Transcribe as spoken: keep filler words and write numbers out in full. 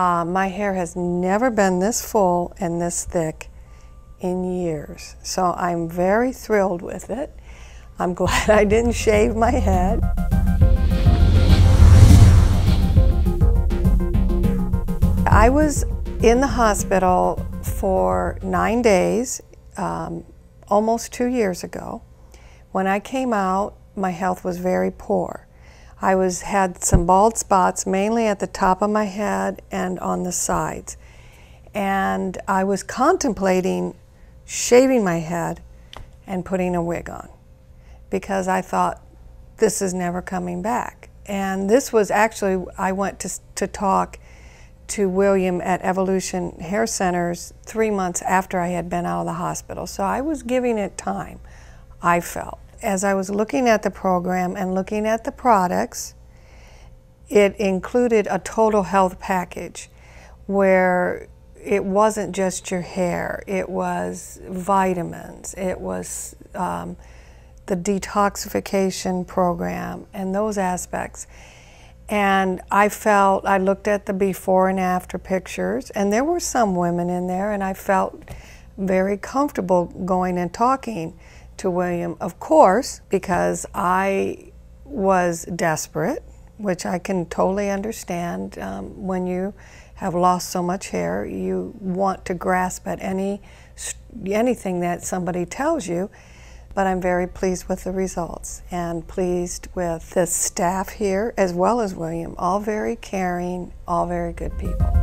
Uh, my hair has never been this full and this thick in years, so I'm very thrilled with it. I'm glad I didn't shave my head. I was in the hospital for nine days, um, almost two years ago. When I came out, my health was very poor. I was had some bald spots, mainly at the top of my head and on the sides. And I was contemplating shaving my head and putting a wig on, because I thought, this is never coming back. And this was actually, I went to, to talk to William at Evolution Hair Centers three months after I had been out of the hospital. So I was giving it time, I felt. As I was looking at the program and looking at the products, it included a total health package where it wasn't just your hair, it was vitamins, it was um, the detoxification program and those aspects. And I felt, I looked at the before and after pictures, and there were some women in there, and I felt very comfortable going and talking to William, of course, because I was desperate, which I can totally understand. Um, when you have lost so much hair, you want to grasp at any anything that somebody tells you. But I'm very pleased with the results and pleased with the staff here, as well as William, all very caring, all very good people.